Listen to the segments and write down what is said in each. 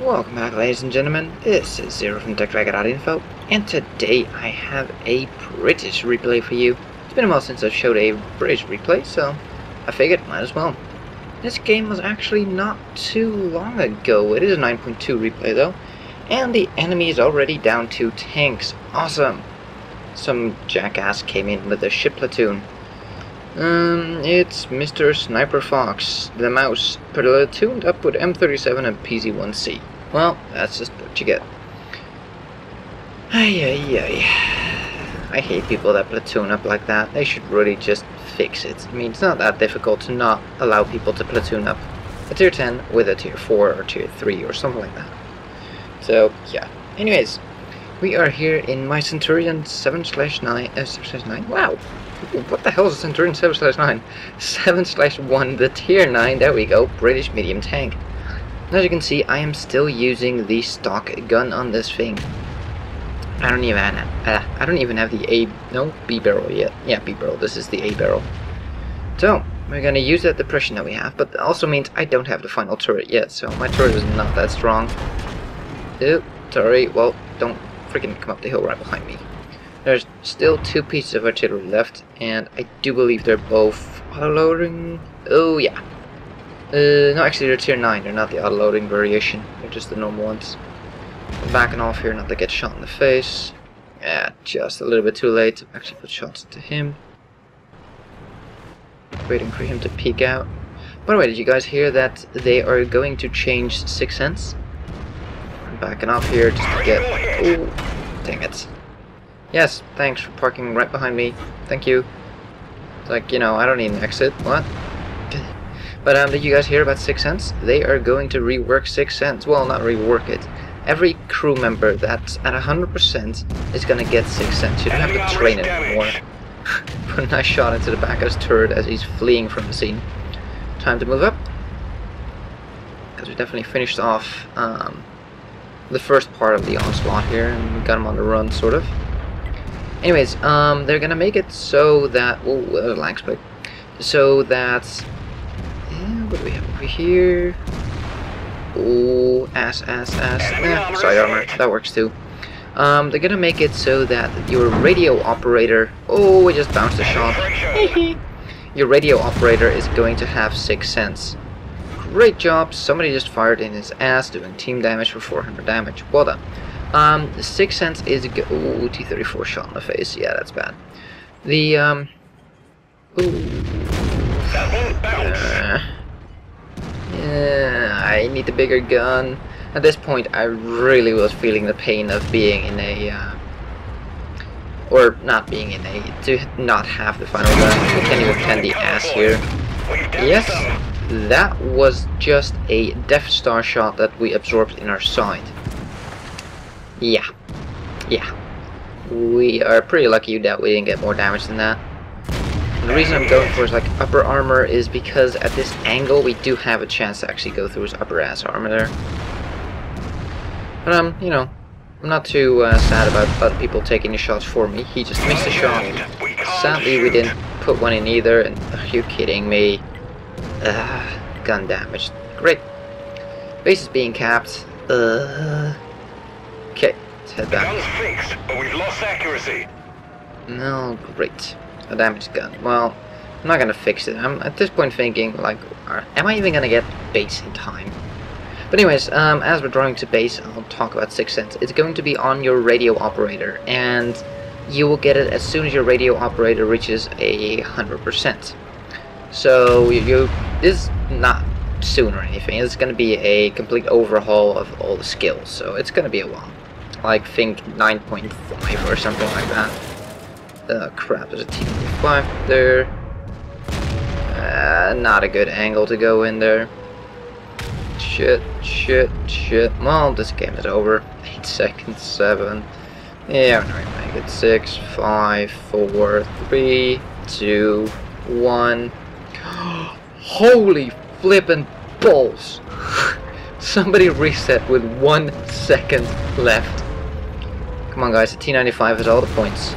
Welcome back, ladies and gentlemen, this is Zero from TechDragon.info, and today I have a British replay for you. It's been a while since I've showed a British replay, so I figured might as well. This game was actually not too long ago. It is a 9.2 replay though, and the enemy is already down to tanks. Awesome! Some jackass came in with a ship platoon. It's Mr. Sniper Fox, the mouse, platooned up with M37 and PZ1C. Well, that's just what you get. I hate people that platoon up like that. They should really just fix it. I mean, it's not that difficult to not allow people to platoon up a tier 10 with a tier 4 or tier 3 or something like that. So, yeah. Anyways, we are here in my Centurion 7/9, 6/9, wow! What the hell is a Centurion 7/9? 7/1, the tier 9, there we go, British medium tank. As you can see, I am still using the stock gun on this thing. I don't even have the B barrel yet. Yeah, B barrel, this is the A barrel. So, we're gonna use that depression that we have, but that also means I don't have the final turret yet, so my turret is not that strong. Ooh, turret, well, don't freaking come up the hill right behind me. There's still two pieces of artillery left, and I do believe they're both auto-loading. Oh yeah. No, actually they're tier 9, they're not the auto-loading variation, they're just the normal ones. I'm backing off here, not to get shot in the face. Yeah, just a little bit too late to actually put shots into him. Waiting for him to peek out. By the way, did you guys hear that they are going to change Sixth Sense? Backing off here just to get... Ooh, dang it. Yes, thanks for parking right behind me. Thank you. Like, you know, I don't need an exit. What? But did you guys hear about Sixth Sense? They are going to rework Sixth Sense. Well, not rework it. Every crew member that's at 100% is gonna get Sixth Sense. You don't have to train it anymore. Put a nice shot into the back of his turret as he's fleeing from the scene. Time to move up. Because we definitely finished off... the first part of the onslaught here, and we got them on the run, sort of. Anyways, they're gonna make it so that... Oh, that was a lag spike. So that... Yeah, what do we have over here? Oh, ass. Yeah, side armor. That works too. They're gonna make it so that your radio operator... Oh, we just bounced a shot. Your radio operator is going to have Sixth Sense. Great job, somebody just fired in his ass, doing team damage for 400 damage. Well done. Sixth Sense is a ooh, T-34 shot in the face. Yeah, that's bad. The, yeah, I need the bigger gun. At this point, I really was feeling the pain of being in a, or not being in a, to not have the final gun. We can't even plant the ass here. Yes. That was just a Death Star shot that we absorbed in our side. Yeah. Yeah. We are pretty lucky that we didn't get more damage than that. And the reason I'm going for his like upper armor is because at this angle we do have a chance to actually go through his upper ass armor there. But you know, I'm not too sad about people taking the shots for me. He just missed a shot. Sadly we didn't put one in either, and are you kidding me? Gun damage. Great. Base is being capped. Okay, let's head back. Gun's fixed, but we've lost accuracy. No, great. A damaged gun. Well, I'm not gonna fix it. I'm at this point thinking, like, am I even gonna get base in time? But anyways, as we're drawing to base, I'll talk about Sixth Sense. It's going to be on your radio operator, and you will get it as soon as your radio operator reaches 100%. So you this is not soon or anything. It's going to be a complete overhaul of all the skills. So it's going to be a while. Like think 9.5 or something like that. Oh crap! There's a T-25 there. Not a good angle to go in there. Shit. Well, this game is over. 8 seconds. 7. Yeah, we're not gonna make it. 6, 5, 4, 3, 2, 1. Holy flippin' balls! Somebody reset with 1 second left. Come on, guys, the T95 has all the points.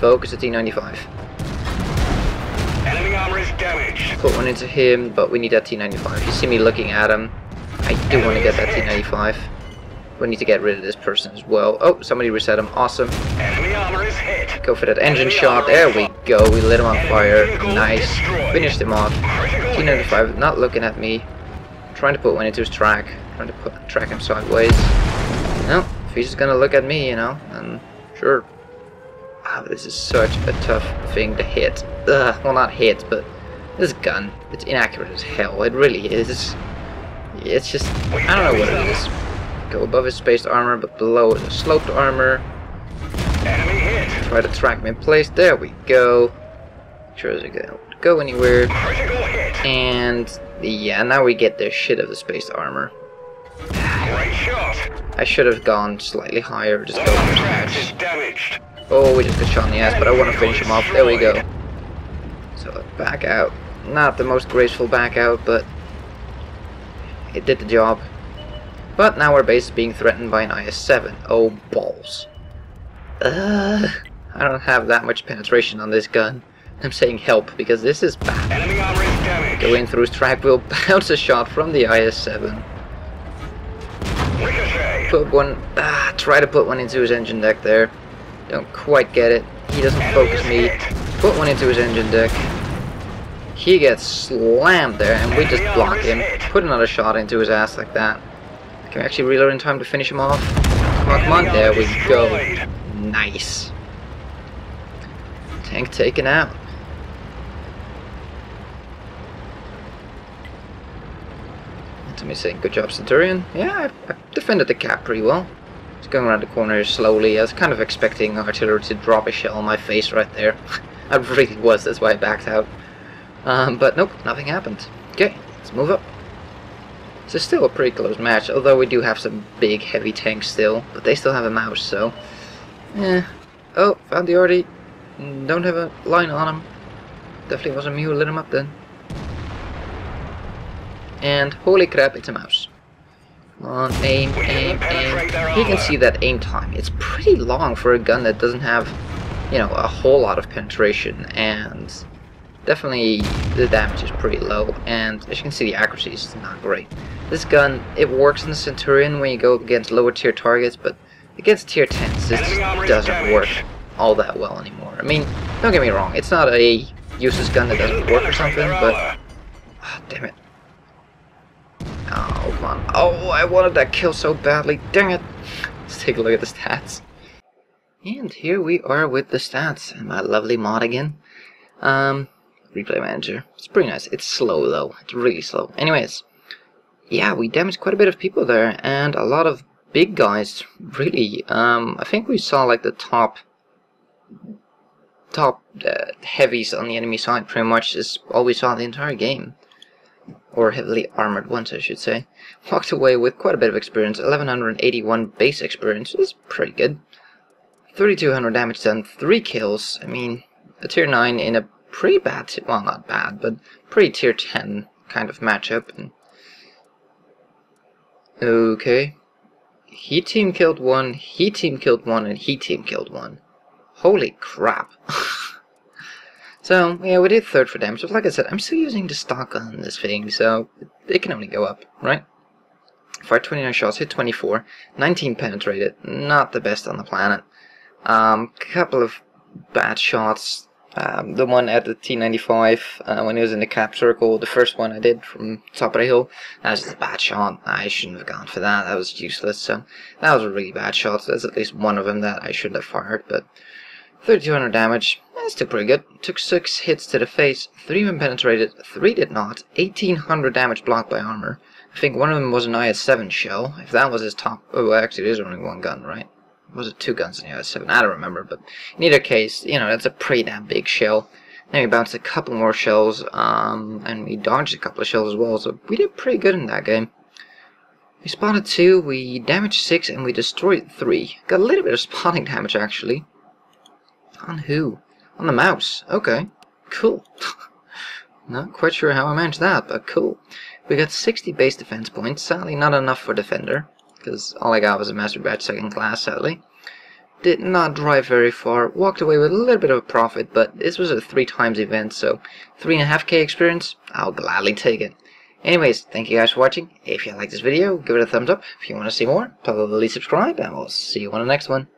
Focus the T95. Enemy armor is damaged. Put one into him, but we need that T95. You see me looking at him. I do want to get that T95. We need to get rid of this person as well. Oh, somebody reset him. Awesome. Enemy armor is hit. Go for that engine shot. There we go. We lit him on fire. Nice. Finished him off. T95 not looking at me. Trying to put one into his track. Trying to track him sideways. No, if he's just gonna look at me, you know, and sure. Oh, this is such a tough thing to hit. Ugh, well, not hit, but this gun, it's inaccurate as hell. It really is. It's just, I don't know what it is. Go above his spaced armor, but below the sloped armor. Enemy hit. Try to track me in place. There we go. Make sure it doesn't go anywhere. And yeah, now we get the shit of the spaced armor. Great shot. I should have gone slightly higher. Just go on the damaged. Oh, we just got shot in the ass, but I want to finish him off. There we go. So back out. Not the most graceful back out, but it did the job. But now our base is being threatened by an IS-7. Oh, balls. I don't have that much penetration on this gun. I'm saying help, because this is bad. Enemy armor is damaged. Go in through his track, we'll bounce a shot from the IS-7. Ricochet. Put one... Ah, try to put one into his engine deck there. Don't quite get it. He doesn't focus me. Put one into his engine deck. He gets slammed there, and we just block him. Put another shot into his ass like that. Can we actually reload in time to finish him off? Come on, come on. There we go. Nice. Tank taken out. That's me saying, good job, Centurion. Yeah, I defended the cap pretty well. It's going around the corner slowly. I was kind of expecting artillery to drop a shell on my face right there. I really was, that's why I backed out. But nope, nothing happened. Okay, let's move up. So still a pretty close match, although we do have some big heavy tanks still, but they still have a mouse, so... Eh. Oh, found the arty. Don't have a line on him. Definitely wasn't me who lit him up then. And holy crap, it's a mouse. Come on, aim, aim, aim. You can see that aim time. It's pretty long for a gun that doesn't have, you know, a whole lot of penetration, and... Definitely the damage is pretty low, and as you can see the accuracy is not great. This gun, it works in the Centurion when you go against lower tier targets, but against tier 10s this just doesn't work all that well anymore. I mean, don't get me wrong, it's not a useless gun that doesn't work or something, but... Oh, damn it. Oh, come on. Oh, I wanted that kill so badly, dang it! Let's take a look at the stats. And here we are with the stats, and my lovely mod again. Replay manager. It's pretty nice. It's slow though. It's really slow. Anyways, yeah, we damaged quite a bit of people there, and a lot of big guys, really. I think we saw like the top heavies on the enemy side pretty much is all we saw the entire game. Or heavily armored ones, I should say. Walked away with quite a bit of experience. 1181 base experience is pretty good. 3200 damage done, 3 kills. I mean, a tier 9 in a pretty bad, well not bad, but pretty tier 10 kind of matchup. And okay, he team killed one, he team killed one, and he team killed one. Holy crap. So yeah, we did third for damage, but like I said, I'm still using the stock on this thing, so it can only go up, right? Fired 29 shots, hit 24, 19 penetrated, not the best on the planet. Couple of bad shots. The one at the T95 when he was in the cap circle, the first one I did from top of the hill, that was just a bad shot. I shouldn't have gone for that, that was useless, so that was a really bad shot. So that's at least one of them that I shouldn't have fired, but 3200 damage, that's still pretty good. Took 6 hits to the face, 3 of them penetrated, 3 did not, 1800 damage blocked by armor. I think one of them was an IS-7 shell, if that was his top, oh well, actually there's only one gun, right? Was it 2 guns in the IS-7? I don't remember, but in either case, you know, that's a pretty damn big shell. Then we bounced a couple more shells, and we dodged a couple of shells as well, so we did pretty good in that game. We spotted 2, we damaged 6, and we destroyed 3. Got a little bit of spotting damage, actually. On who? On the mouse. Okay. Cool. Not quite sure how I managed that, but cool. We got 60 base defense points, sadly not enough for defender, because all I got was a master badge 2nd class, sadly. Did not drive very far, walked away with a little bit of a profit, but this was a 3 times event, so 3.5k experience, I'll gladly take it. Anyways, thank you guys for watching. If you like this video, give it a thumbs up. If you want to see more, probably subscribe, and we'll see you on the next one.